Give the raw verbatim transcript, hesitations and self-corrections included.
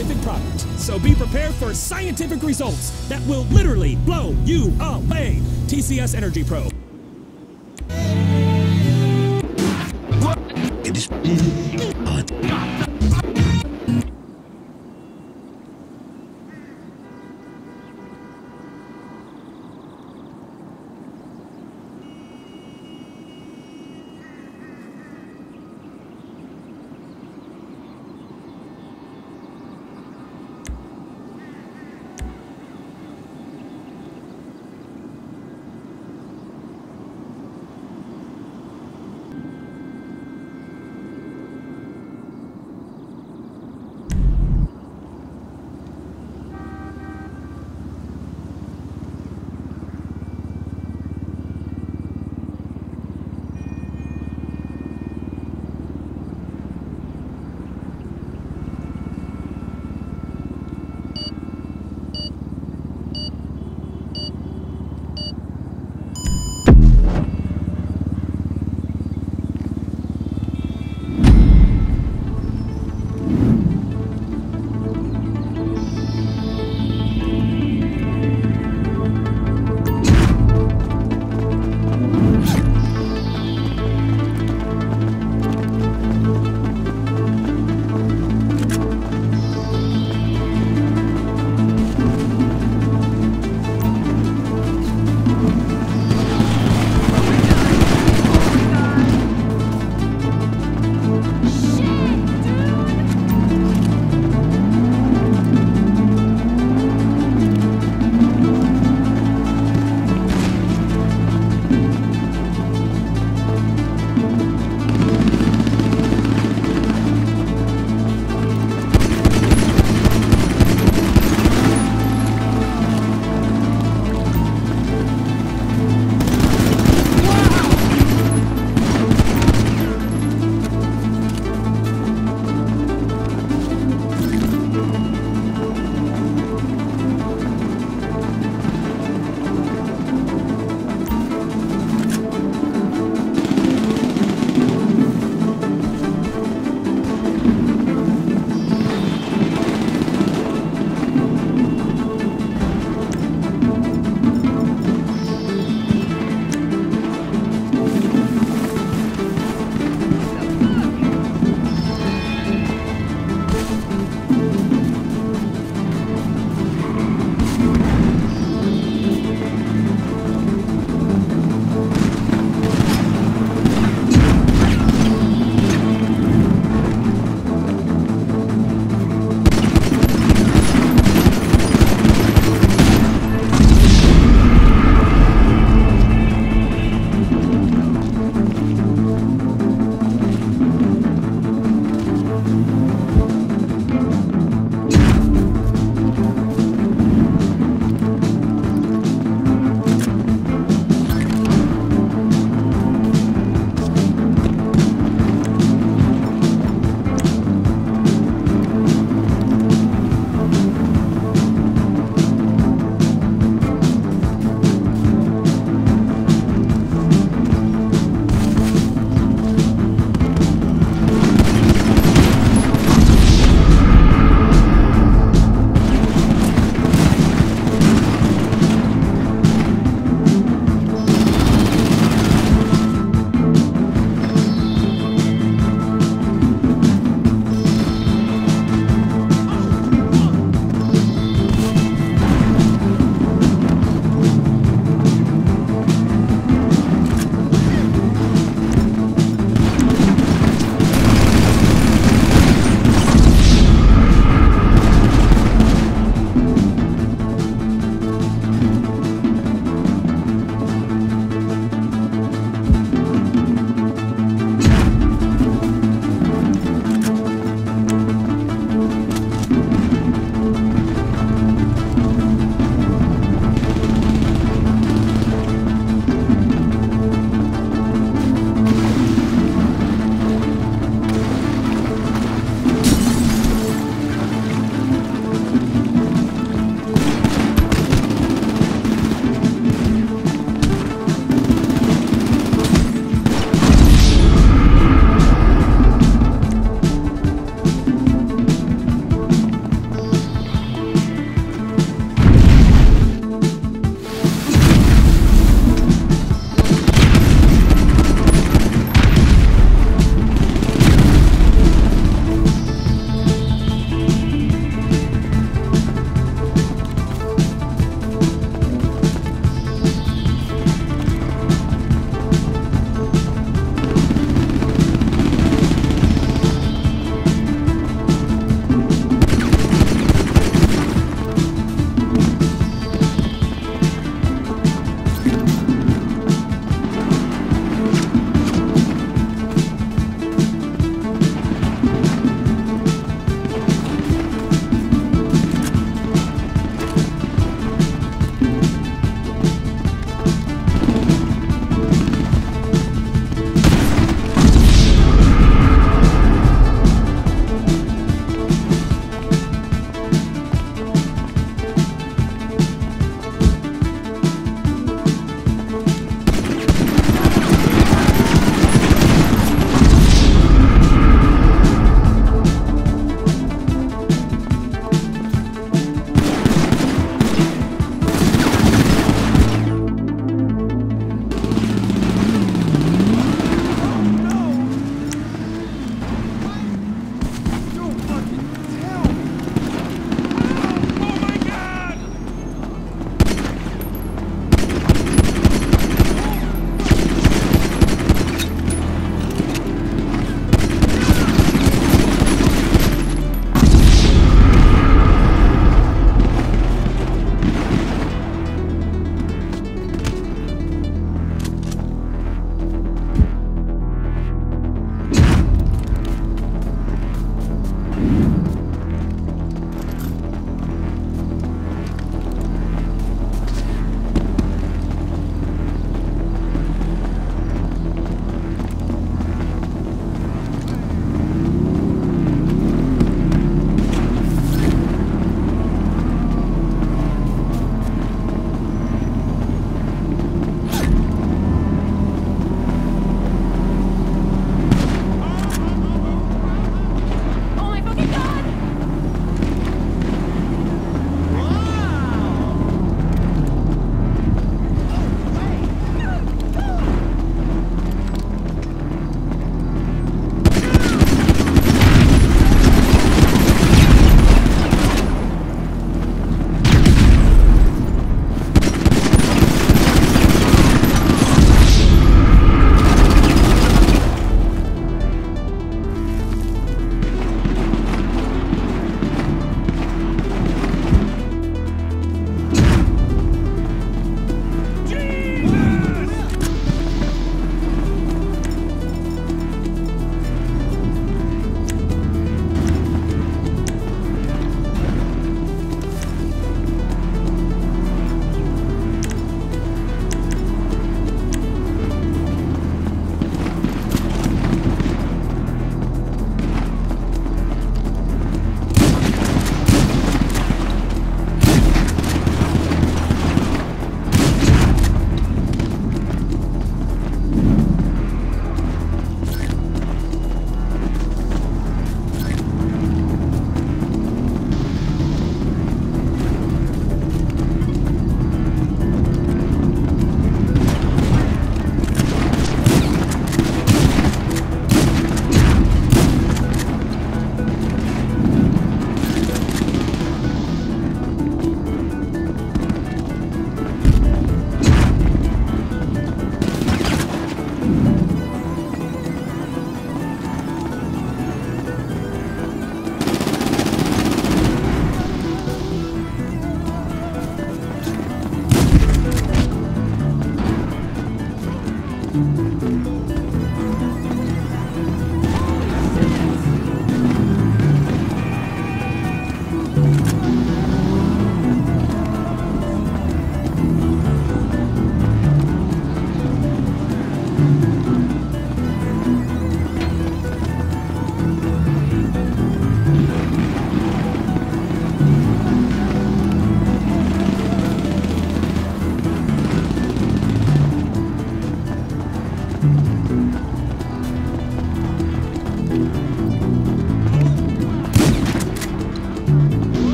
scientific product. So be prepared for scientific results that will literally blow you away. T C S Energy Pro. It is...